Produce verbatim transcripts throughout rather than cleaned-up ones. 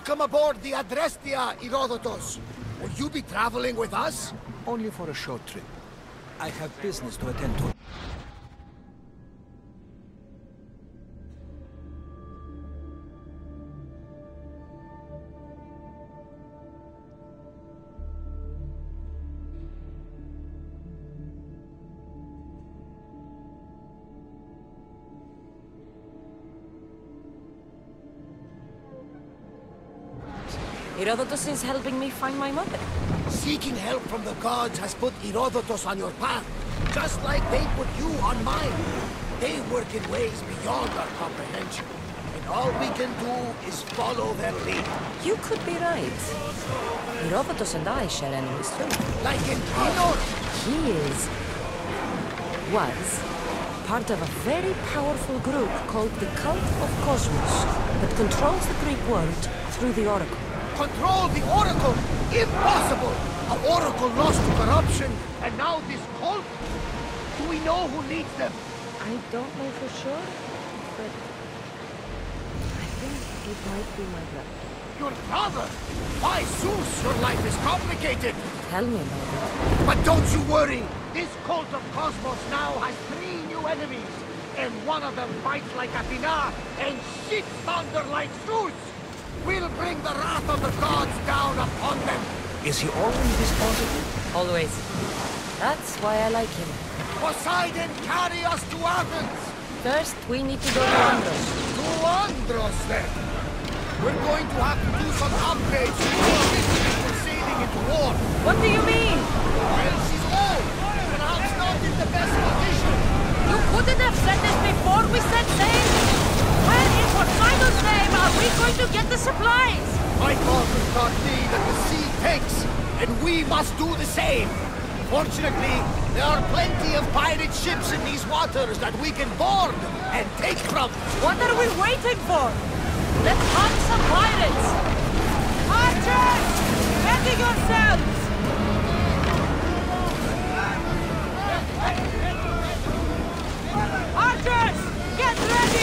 Welcome aboard the Adrestia, Herodotos. Will you be traveling with us? Only for a short trip. I have business to attend to. Herodotos is helping me find my mother. Seeking help from the gods has put Herodotos on your path, just like they put you on mine. They work in ways beyond our comprehension, and all we can do is follow their lead. You could be right. Herodotos and I share enemies too. Like in Cleon! He is... was... part of a very powerful group called the Cult of Cosmos, that controls the Greek world through the Oracle. Control the Oracle? Impossible! Our Oracle lost to corruption, and now this cult? Do we know who leads them? I don't know for sure, but... I think it might be my brother. Your brother? Why, Zeus, your life is complicated! Tell me about it. But don't you worry! This Cult of Cosmos now has three new enemies, and one of them bites like Athena, and shit thunder like Zeus! We'll bring the wrath of the gods down upon them! Is he always this positive? Always. That's why I like him. Poseidon, carry us to Athens! First, we need to go to Andros. To Andros, then! We're going to have to do some upgrades before this ship proceeding into war! What do you mean? Well, she's old! Perhaps not in the best condition! You couldn't have said this before we set sail! Where in Poseidon's name are we going to get the supplies? My father taught me that the sea takes, and we must do the same. Fortunately, there are plenty of pirate ships in these waters that we can board and take from. What are we waiting for? Let's hunt some pirates! Archers! Ready yourselves! Archers! Get ready!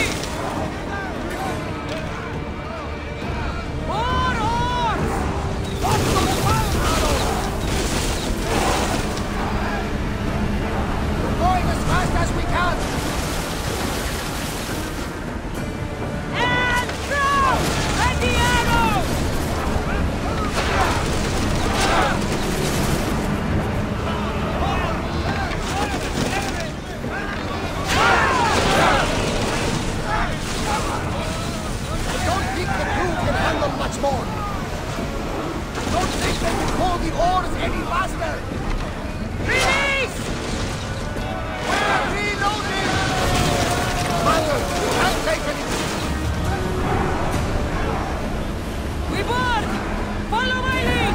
Fast as we can! And throw! Let the arrows! I don't think the crew can handle much more. I don't think they can pull the oars any faster. Release! Reloading! Mother, you have taken it! We board! Follow my lead!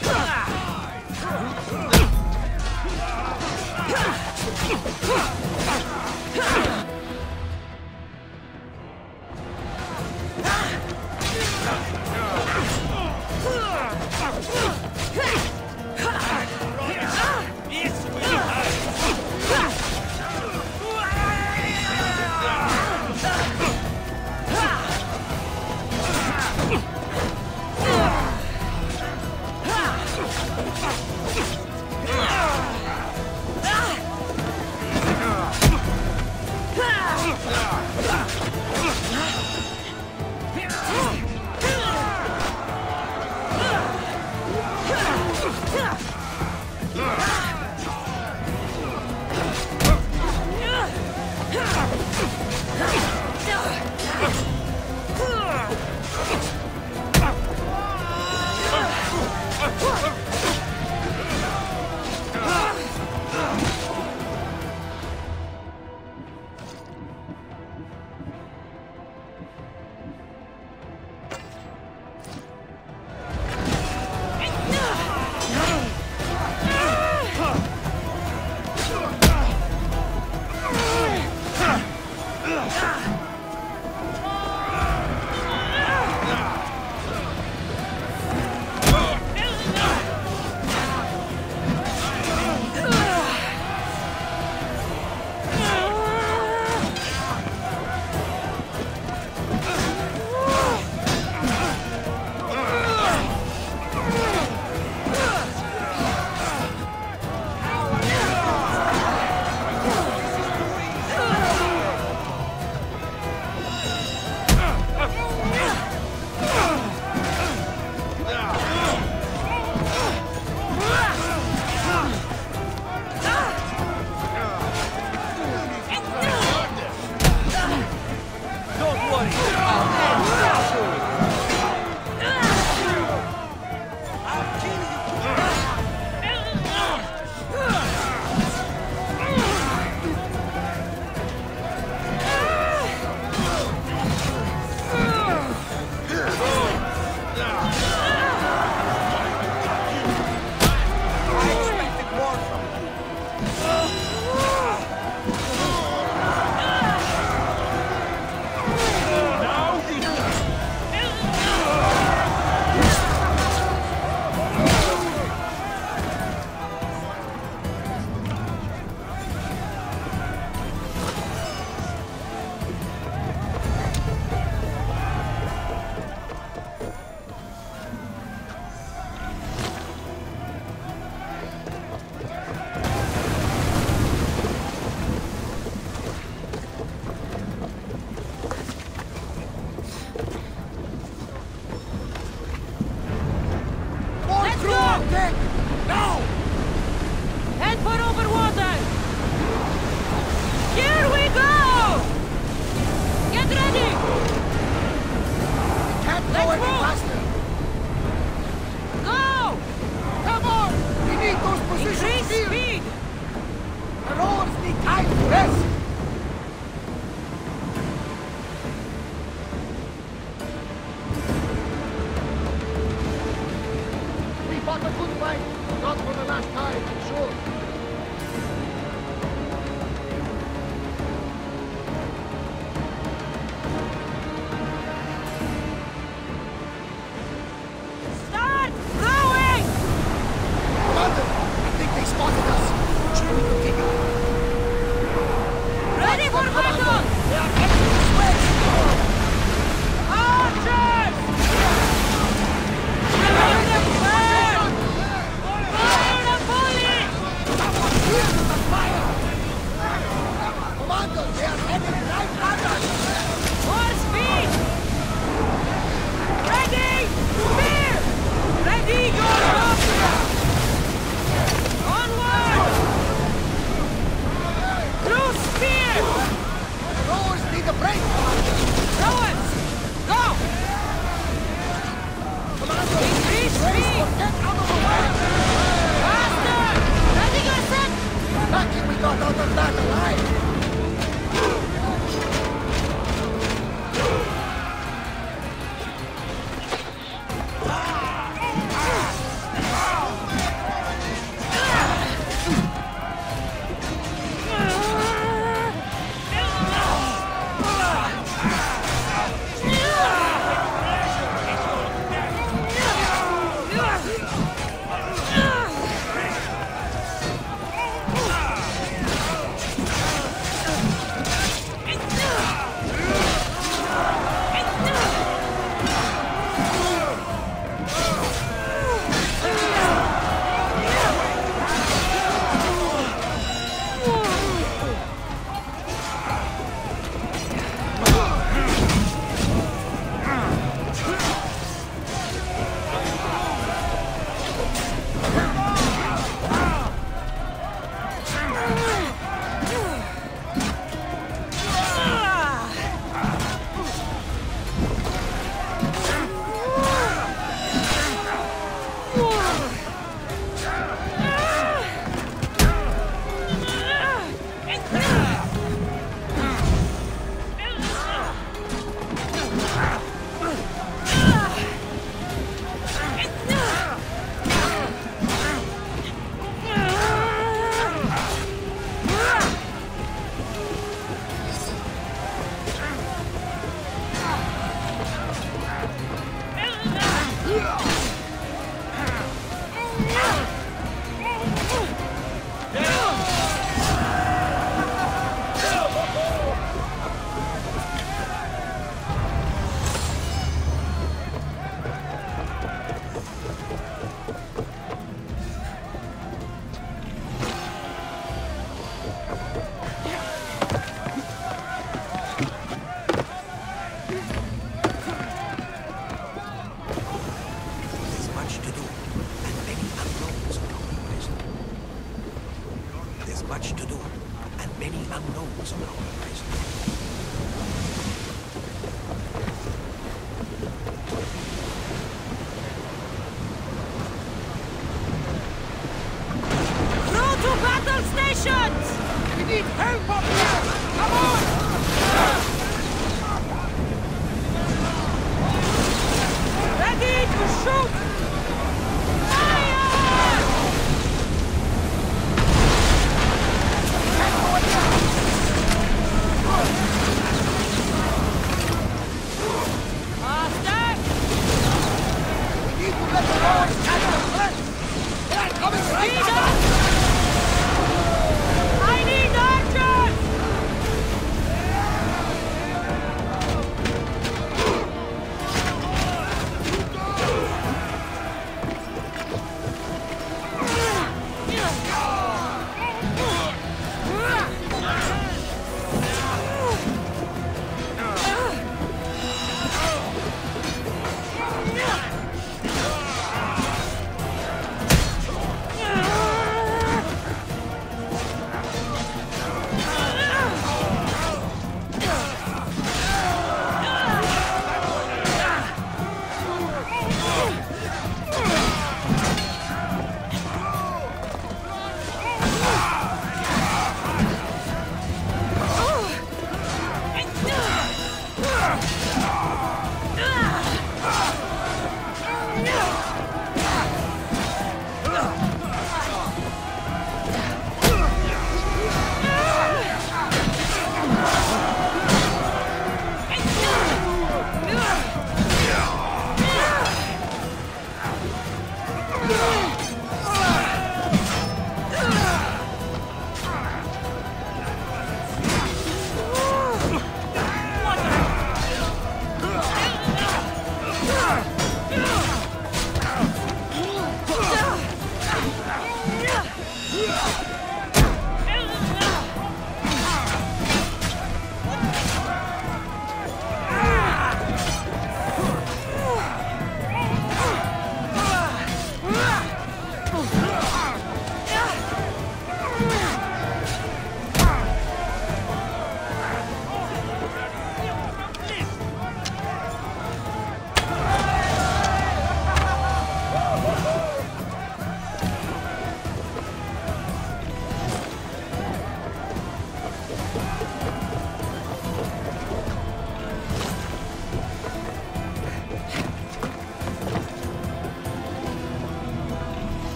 Ah! Let's move! Faster. Go! Come on! We need those positions. Increase speed! The rowers need time to rest! We fought a good fight, not for the last time, sure. Let's go!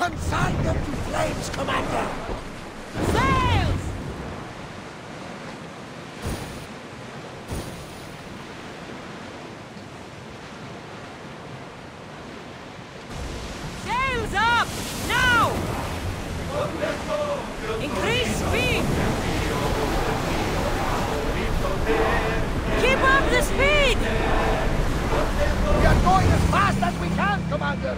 Consign them to flames, Commander! Sails! Sails up! Now! Increase speed! Keep up the speed! We are going as fast as we can, Commander!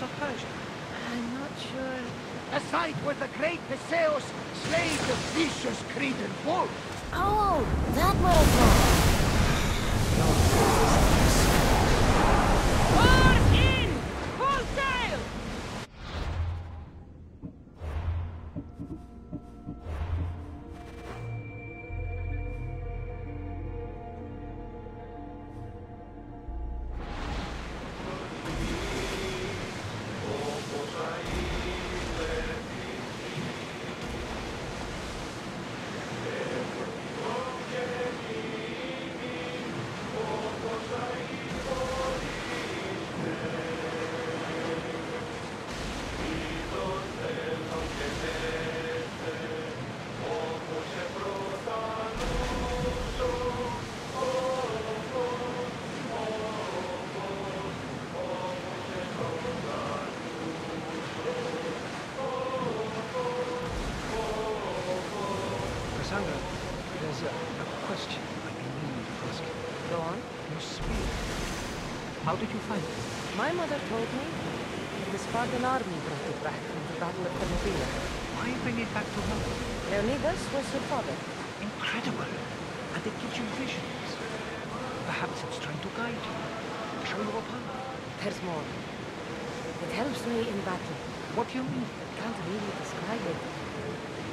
Of Persia. I'm not sure. A site where the great Theseus slays the vicious Cretan wolf. Oh, that wolf. Pour in! Full sail! An army brought it back from the Battle of Colossia. Why bring it back to her? Leonidas was her father. Incredible! And it gives you visions. Perhaps it's trying to guide you. Show you a path. There's more. It helps me in battle. What do you mean? I can't really describe it.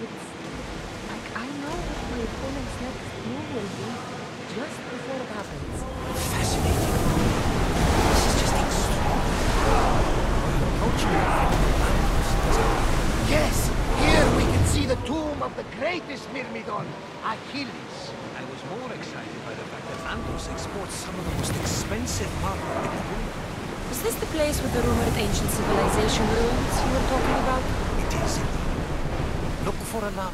It's like I know what my opponent's next move will be just before it happens. Fascinating. This is just extraordinary. Yes, here we can see the tomb of the greatest Myrmidon, Achilles. I was more excited by the fact that Andros exports some of the most expensive marble in the world. Is this the place with the rumored ancient civilization ruins you were talking about? It is. Look for a lamp.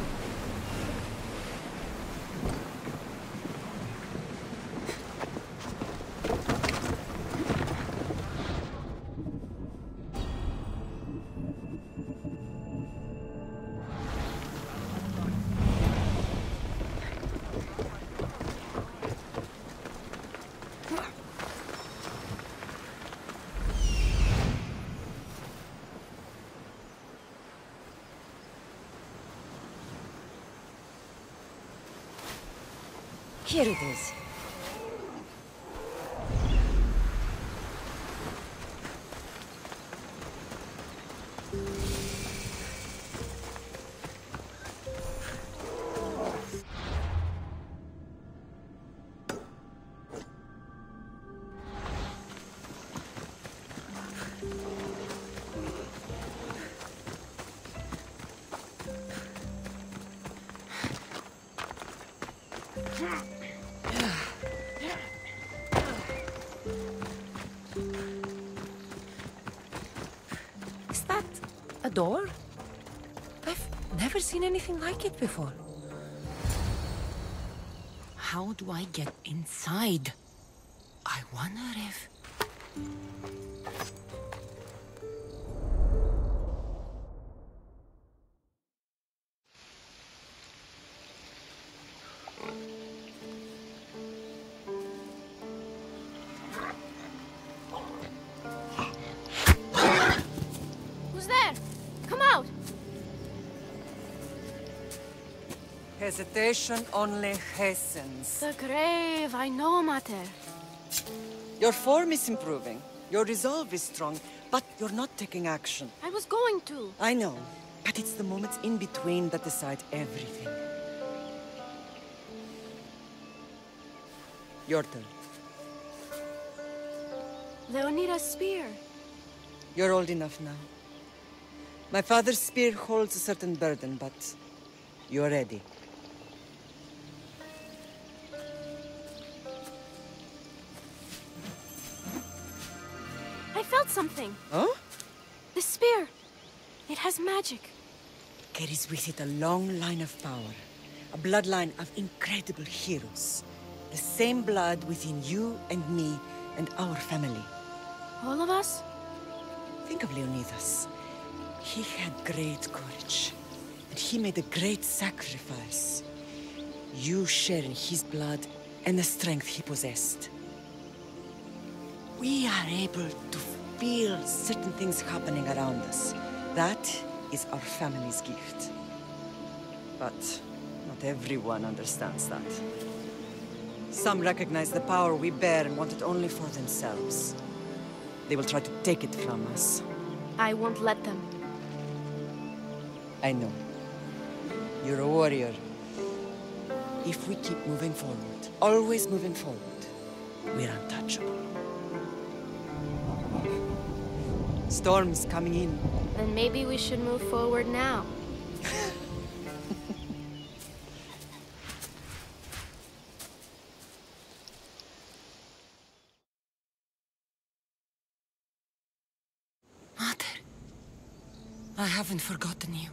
Here it is. door? I've never seen anything like it before. How do I get inside? I wonder if... Hesitation only hastens. The grave, I know, Mater. Your form is improving. Your resolve is strong, but you're not taking action. I was going to. I know, but it's the moments in between that decide everything. Your turn. Leonidas' spear. You're old enough now. My father's spear holds a certain burden, but you're ready. Something. Huh? The spear. It has magic. Carries with it a long line of power. A bloodline of incredible heroes. The same blood within you and me and our family. All of us? Think of Leonidas. He had great courage. And he made a great sacrifice. You share in his blood and the strength he possessed. We are able to feel certain things happening around us. That is our family's gift. But not everyone understands that. Some recognize the power we bear and want it only for themselves. They will try to take it from us. I won't let them. I know. You're a warrior. If we keep moving forward, always moving forward, we're untouchable. Storm's coming in. Then maybe we should move forward now. Mother, I haven't forgotten you.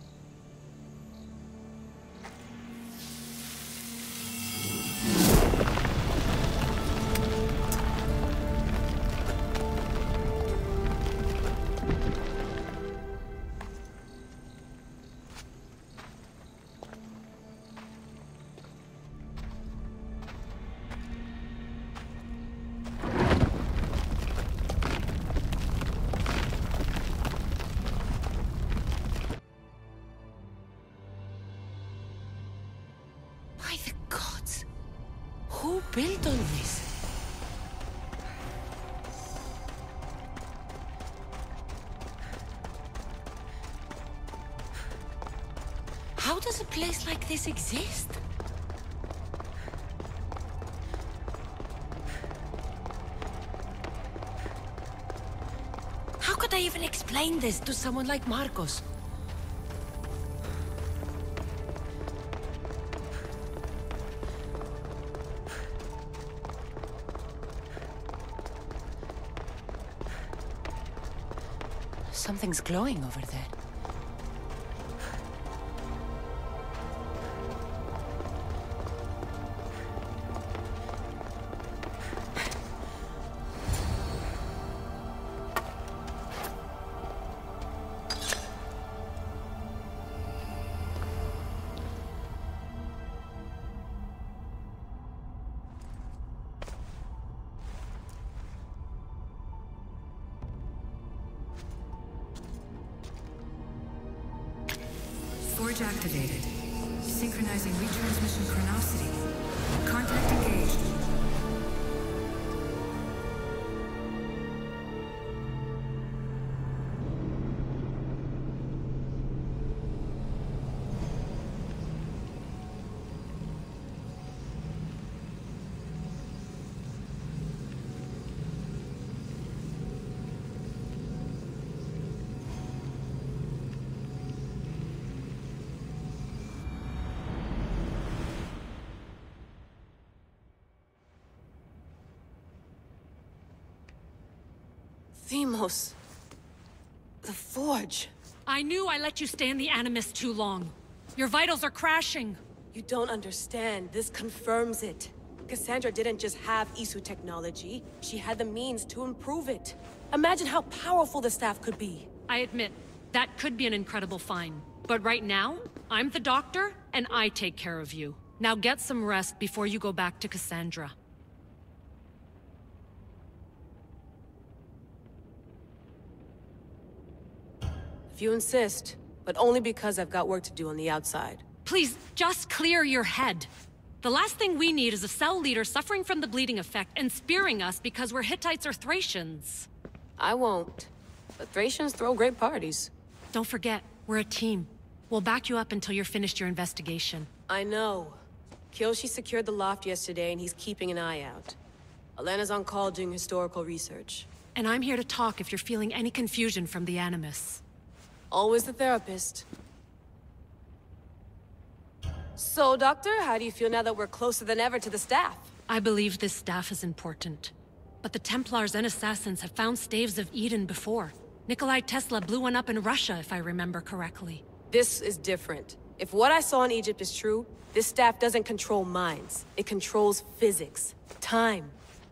This exist? How could I even explain this to someone like Marcos? Something's glowing over there. Activated. Synchronizing retransmission chronicity. Contact engaged. Deimos. The forge. I knew I let you stay in the Animus too long. Your vitals are crashing. You don't understand. This confirms it. Cassandra didn't just have I S U technology. She had the means to improve it. Imagine how powerful the staff could be. I admit, that could be an incredible find. But right now, I'm the doctor, and I take care of you. Now get some rest before you go back to Cassandra. If you insist, but only because I've got work to do on the outside. Please, just clear your head. The last thing we need is a cell leader suffering from the bleeding effect and spearing us because we're Hittites or Thracians. I won't. But Thracians throw great parties. Don't forget, we're a team. We'll back you up until you're finished your investigation. I know. Kiyoshi secured the loft yesterday and he's keeping an eye out. Elena's on call doing historical research. And I'm here to talk if you're feeling any confusion from the Animus. Always the therapist. So, Doctor, how do you feel now that we're closer than ever to the staff? I believe this staff is important. But the Templars and assassins have found staves of Eden before. Nikolai Tesla blew one up in Russia, if I remember correctly. This is different. If what I saw in Egypt is true, this staff doesn't control minds. It controls physics, time.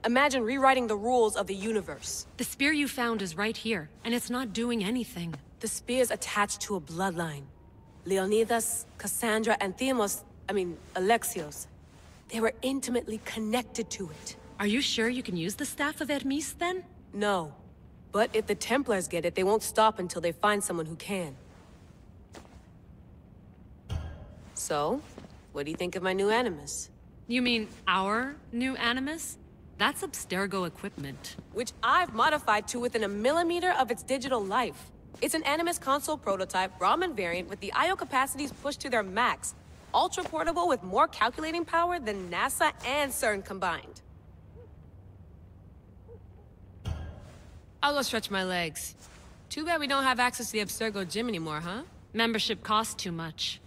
Imagine rewriting the rules of the universe. The spear you found is right here, and it's not doing anything. The spear's attached to a bloodline. Leonidas, Cassandra, and Deimos, I mean, Alexios. They were intimately connected to it. Are you sure you can use the Staff of Hermes, then? No. But if the Templars get it, they won't stop until they find someone who can. So, what do you think of my new Animus? You mean, our new Animus? That's Abstergo equipment. Which I've modified to within a millimeter of its digital life. It's an Animus console prototype, Ramen variant, with the I O capacities pushed to their max. Ultra-portable with more calculating power than NASA and CERN combined. I'll go stretch my legs. Too bad we don't have access to the Abstergo gym anymore, huh? Membership costs too much.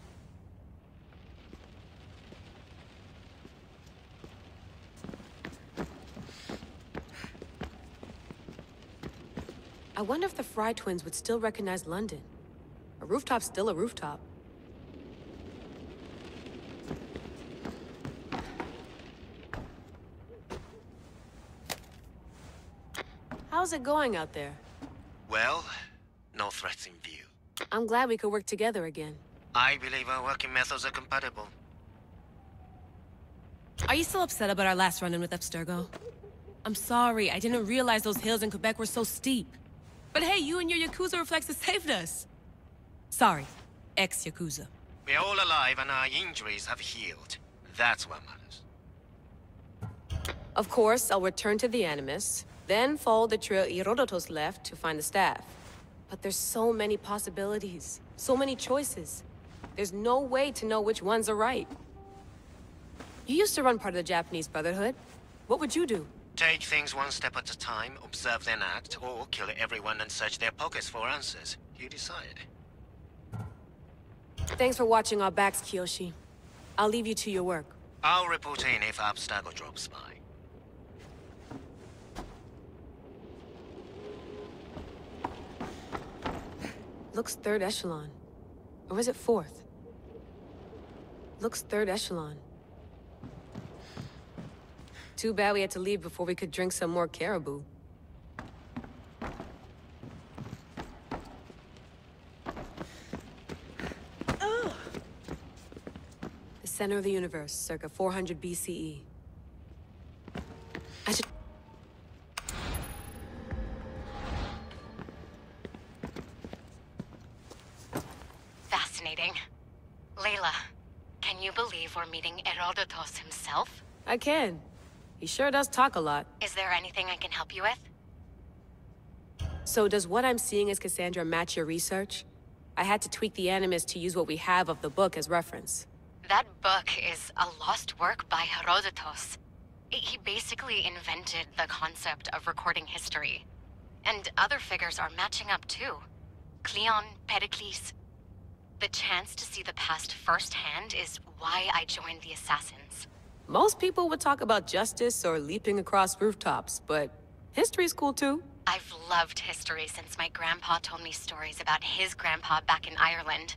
I wonder if the Fry twins would still recognize London. A rooftop's still a rooftop. How's it going out there? Well, no threats in view. I'm glad we could work together again. I believe our working methods are compatible. Are you still upset about our last run-in with Abstergo? I'm sorry, I didn't realize those hills in Quebec were so steep. But hey, you and your Yakuza reflexes saved us! Sorry, ex-Yakuza. We're all alive and our injuries have healed. That's what matters. Of course, I'll return to the Animus, then follow the trail Herodotos left to find the staff. But there's so many possibilities, so many choices. There's no way to know which ones are right. You used to run part of the Japanese Brotherhood. What would you do? Take things one step at a time, observe then act, or kill everyone and search their pockets for answers. You decide. Thanks for watching our backs, Kiyoshi. I'll leave you to your work. I'll report in if Abstergo drops by. Looks third echelon. Or is it fourth? Looks third echelon. Too bad we had to leave before we could drink some more caribou. Ugh. The center of the universe, circa four hundred B C E. I should... Fascinating. Layla, can you believe we're meeting Herodotos himself? I can. He sure does talk a lot. Is there anything I can help you with? So does what I'm seeing as Cassandra match your research? I had to tweak the Animus to use what we have of the book as reference. That book is a lost work by Herodotos. He basically invented the concept of recording history. And other figures are matching up too. Cleon, Pericles. The chance to see the past firsthand is why I joined the Assassins. Most people would talk about justice or leaping across rooftops, but history's cool too. I've loved history since my grandpa told me stories about his grandpa back in Ireland.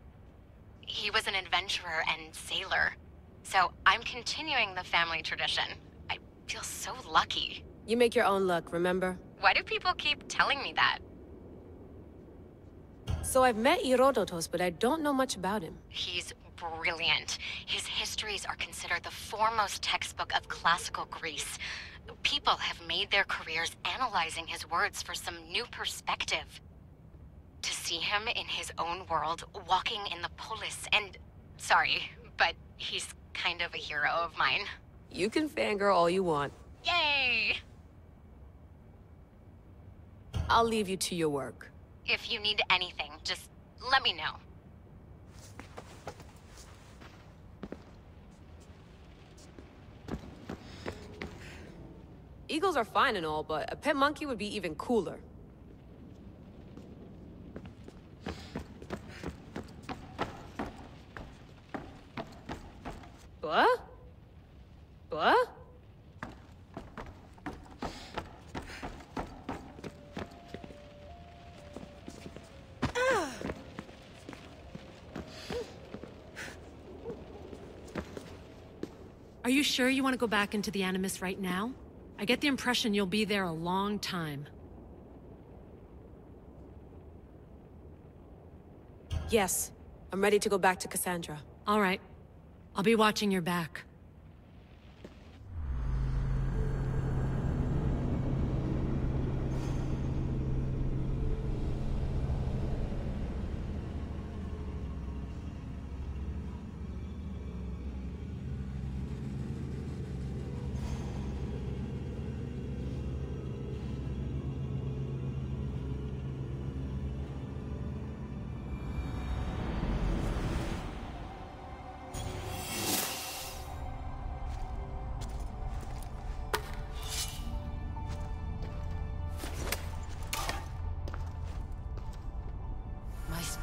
He was an adventurer and sailor, so I'm continuing the family tradition. I feel so lucky. You make your own luck, remember? Why do people keep telling me that? So I've met Herodotos, but I don't know much about him. He's brilliant. His histories are considered the foremost textbook of classical Greece. People have made their careers analyzing his words for some new perspective. To see him in his own world, walking in the polis, and... Sorry, but he's kind of a hero of mine. You can fangirl all you want. Yay! I'll leave you to your work. If you need anything, just let me know. Eagles are fine and all, but a pet monkey would be even cooler. What? What? Are you sure you want to go back into the Animus right now? I get the impression you'll be there a long time. Yes, I'm ready to go back to Cassandra. All right. I'll be watching your back.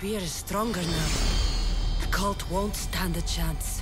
Spear is stronger now. The cult won't stand a chance.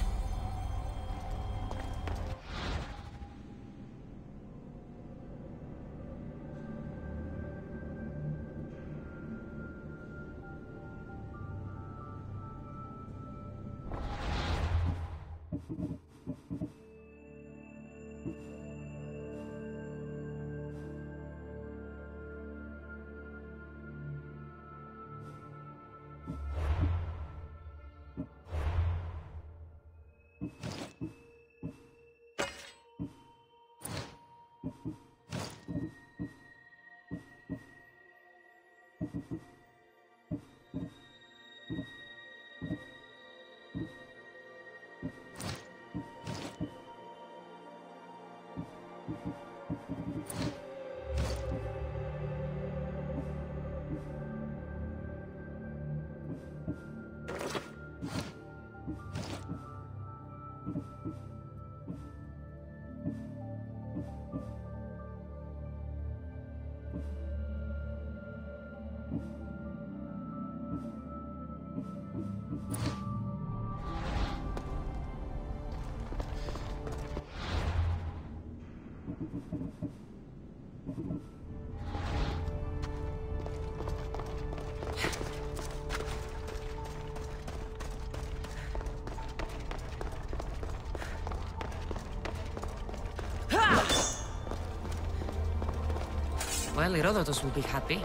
Well, Herodotos will be happy.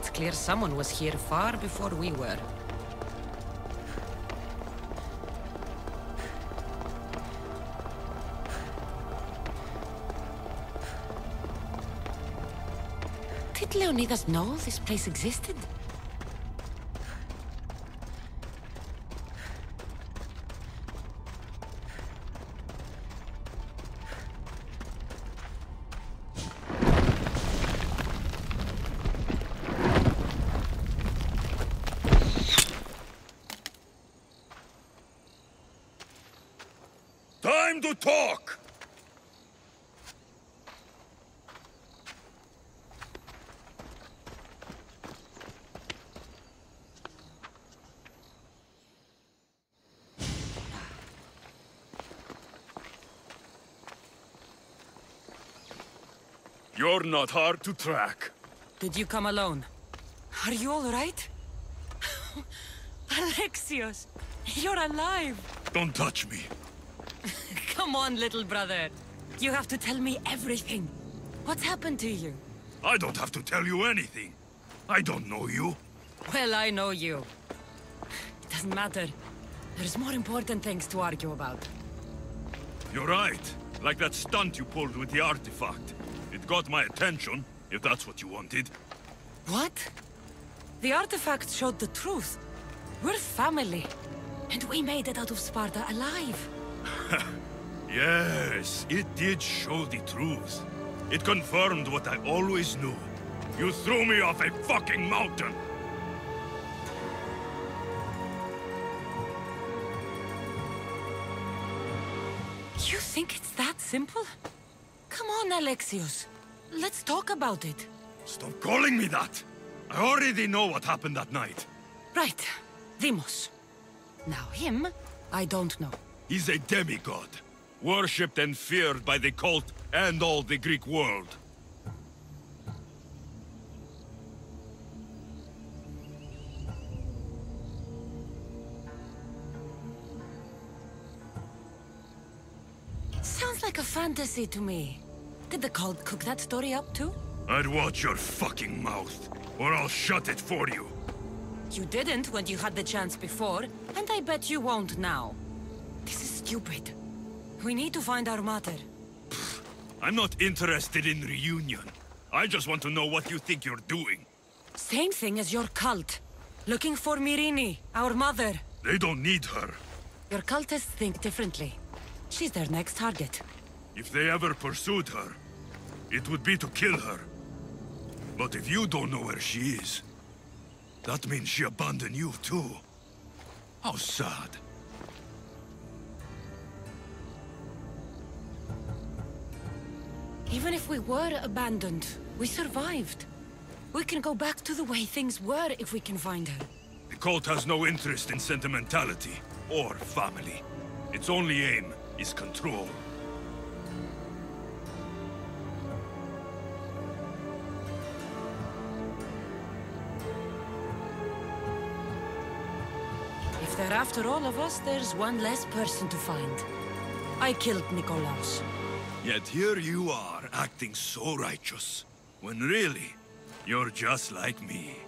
It's clear someone was here far before we were. Did Leonidas know this place existed? You're not hard to track. Did you come alone? Are you all right? Alexios, you're alive! Don't touch me. Come on, little brother. You have to tell me everything. What's happened to you? I don't have to tell you anything. I don't know you. Well, I know you. It doesn't matter. There's more important things to argue about. You're right. Like that stunt you pulled with the artifact. It got my attention, if that's what you wanted. What? The artifact showed the truth. We're family. And we made it out of Sparta alive. Yes, it did show the truth. It confirmed what I always knew. You threw me off a fucking mountain! You think it's that simple? Come on, Alexios. Let's talk about it. Stop calling me that! I already know what happened that night. Right. Deimos. Now him, I don't know. He's a demigod. Worshipped and feared by the cult and all the Greek world. Sounds like a fantasy to me. Did the cult cook that story up too? I'd watch your fucking mouth, or I'll shut it for you. You didn't when you had the chance before, and I bet you won't now. This is stupid. We need to find our mother. I'm not interested in reunion. I just want to know what you think you're doing. Same thing as your cult. Looking for Myrrine, our mother. They don't need her. Your cultists think differently. She's their next target. If they ever pursued her, it would be to kill her. But if you don't know where she is, that means she abandoned you too. How sad. Even if we were abandoned, we survived. We can go back to the way things were if we can find her. The cult has no interest in sentimentality or family. Its only aim is control. If they're after all of us, there's one less person to find. I killed Nikolaos. Yet here you are, acting so righteous, when really, you're just like me.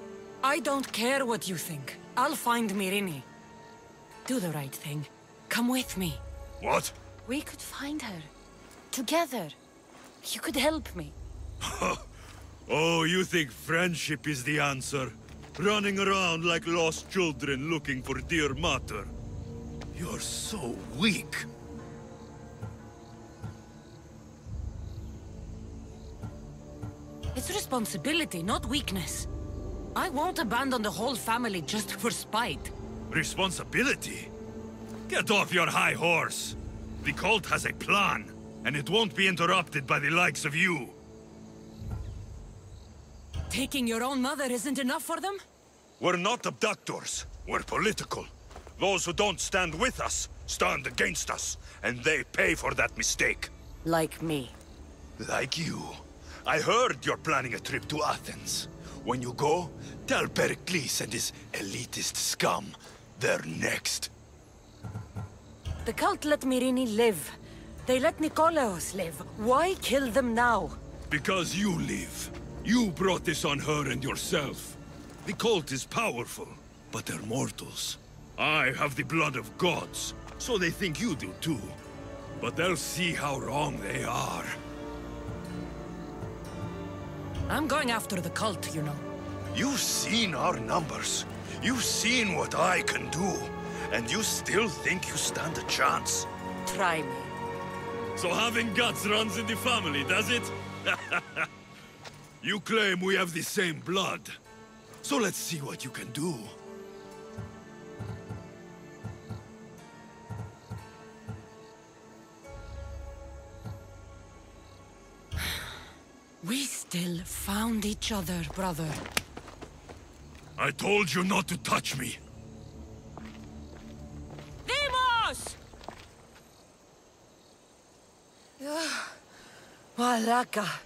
I don't care what you think. I'll find Myrrine. Do the right thing. Come with me. What? We could find her. Together. You could help me. Oh, you think friendship is the answer? Running around like lost children looking for dear mother. You're so weak. It's responsibility, not weakness. I won't abandon the whole family just for spite. Responsibility? Get off your high horse! The cult has a plan, and it won't be interrupted by the likes of you. Taking your own mother isn't enough for them? We're not abductors. We're political. Those who don't stand with us, stand against us, and they pay for that mistake. Like me. Like you. I heard you're planning a trip to Athens. When you go, tell Pericles and his elitist scum they're next. The cult let Myrrine live. They let Nikolaos live. Why kill them now? Because you live. You brought this on her and yourself. The cult is powerful, but they're mortals. I have the blood of gods, so they think you do too. But they'll see how wrong they are. I'm going after the cult, you know. You've seen our numbers. You've seen what I can do. And you still think you stand a chance? Try me. So having guts runs in the family, does it? You claim we have the same blood. So let's see what you can do. We still found each other, brother. I told you not to touch me. Deimos! Malaka.